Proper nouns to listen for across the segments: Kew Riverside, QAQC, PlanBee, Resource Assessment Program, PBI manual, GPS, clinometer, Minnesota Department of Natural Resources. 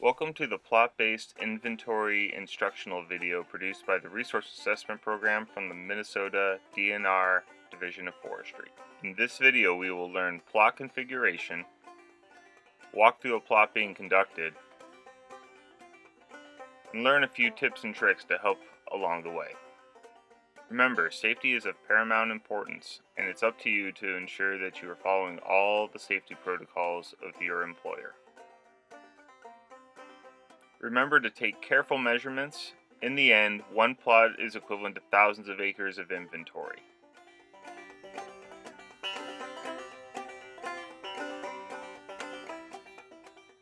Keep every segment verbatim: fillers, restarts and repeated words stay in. Welcome to the plot-based inventory instructional video produced by the Resource Assessment Program from the Minnesota D N R Division of Forestry. In this video, we will learn plot configuration, walk through a plot being conducted, and learn a few tips and tricks to help along the way. Remember, safety is of paramount importance, and it's up to you to ensure that you are following all the safety protocols of your employer. Remember to take careful measurements. In the end, one plot is equivalent to thousands of acres of inventory.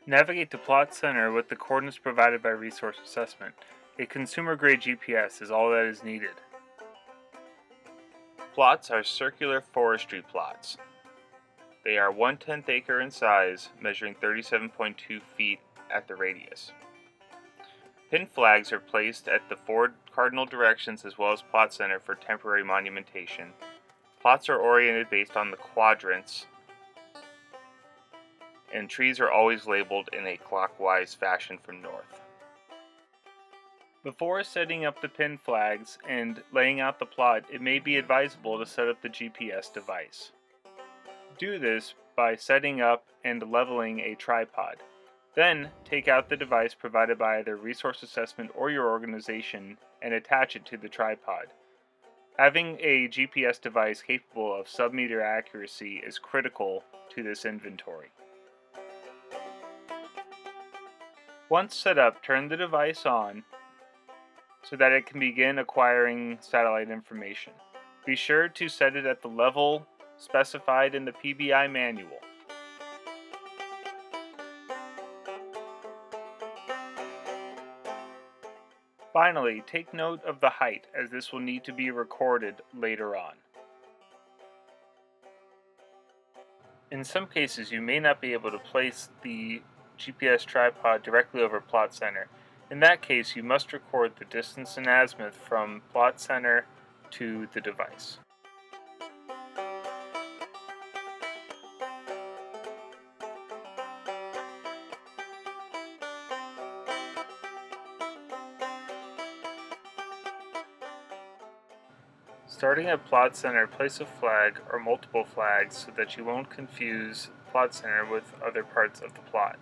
Navigate to Plot Center with the coordinates provided by Resource Assessment. A consumer-grade G P S is all that is needed. Plots are circular forestry plots. They are one tenth acre in size, measuring thirty-seven point two feet at the radius. Pin flags are placed at the four cardinal directions as well as Plot Center for temporary monumentation. Plots are oriented based on the quadrants, and trees are always labeled in a clockwise fashion from north. Before setting up the pin flags and laying out the plot, it may be advisable to set up the G P S device. Do this by setting up and leveling a tripod. Then, take out the device provided by either Resource Assessment or your organization and attach it to the tripod. Having a G P S device capable of sub-meter accuracy is critical to this inventory. Once set up, turn the device on so that it can begin acquiring satellite information. Be sure to set it at the level specified in the P B I manual. Finally, take note of the height, as this will need to be recorded later on. In some cases, you may not be able to place the G P S tripod directly over Plot Center. In that case, you must record the distance in azimuth from Plot Center to the device. Starting at Plot Center, place a flag or multiple flags so that you won't confuse Plot Center with other parts of the plot.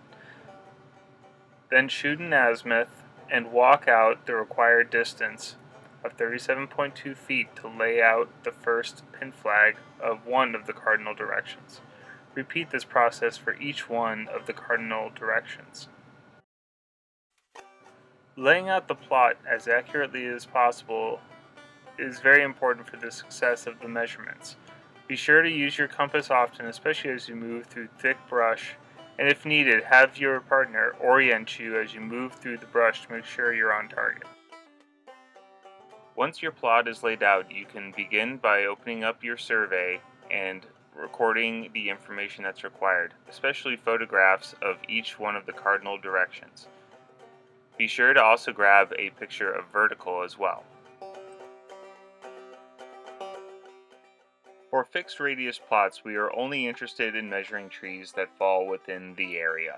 Then shoot an azimuth and walk out the required distance of thirty-seven point two feet to lay out the first pin flag of one of the cardinal directions. Repeat this process for each one of the cardinal directions. Laying out the plot as accurately as possible is very important for the success of the measurements. Be sure to use your compass often, especially as you move through thick brush, and if needed, have your partner orient you as you move through the brush to make sure you're on target. Once your plot is laid out, you can begin by opening up your survey and recording the information that's required, especially photographs of each one of the cardinal directions. Be sure to also grab a picture of vertical as well. For fixed radius plots, we are only interested in measuring trees that fall within the area.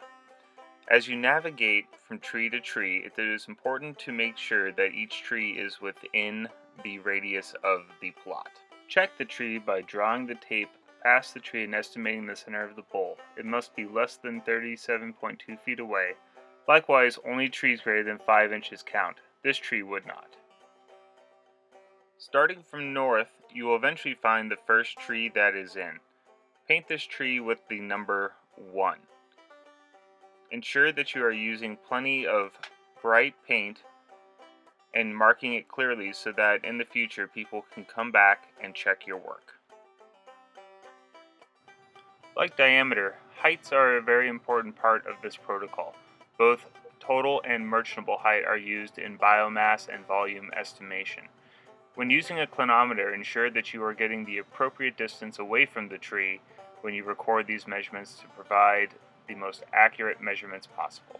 As you navigate from tree to tree, it is important to make sure that each tree is within the radius of the plot. Check the tree by drawing the tape past the tree and estimating the center of the bowl. It must be less than thirty-seven point two feet away. Likewise, only trees greater than five inches count. This tree would not. Starting from north, you will eventually find the first tree that is in. Paint this tree with the number one. Ensure that you are using plenty of bright paint and marking it clearly so that in the future people can come back and check your work. Like diameter, heights are a very important part of this protocol. Both total and merchantable height are used in biomass and volume estimation. When using a clinometer, ensure that you are getting the appropriate distance away from the tree when you record these measurements to provide the most accurate measurements possible.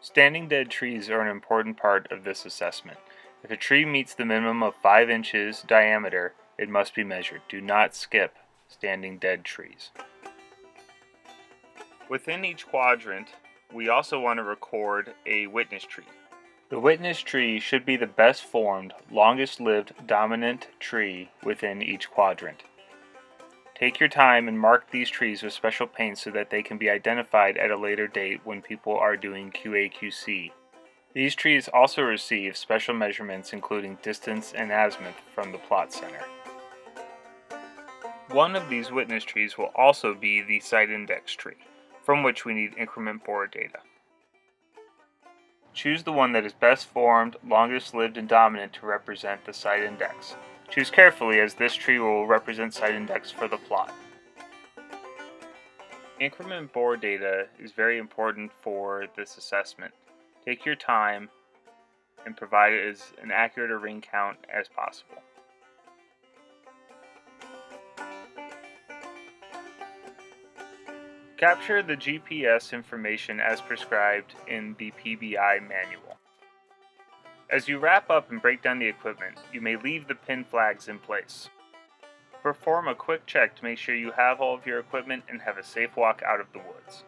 Standing dead trees are an important part of this assessment. If a tree meets the minimum of five inches diameter, It must be measured. Do not skip standing dead trees. Within each quadrant, we also want to record a witness tree. The witness tree should be the best formed, longest lived dominant tree within each quadrant. Take your time and mark these trees with special paint so that they can be identified at a later date when people are doing Q A Q C. These trees also receive special measurements including distance and azimuth from the plot center. One of these witness trees will also be the site index tree, from which we need increment borer data. Choose the one that is best formed, longest lived, and dominant to represent the site index. Choose carefully, as this tree will represent site index for the plot. Increment borer data is very important for this assessment. Take your time and provide it as an accurate a ring count as possible. Capture the G P S information as prescribed in the P B I manual. As you wrap up and break down the equipment, you may leave the pin flags in place. Perform a quick check to make sure you have all of your equipment and have a safe walk out of the woods.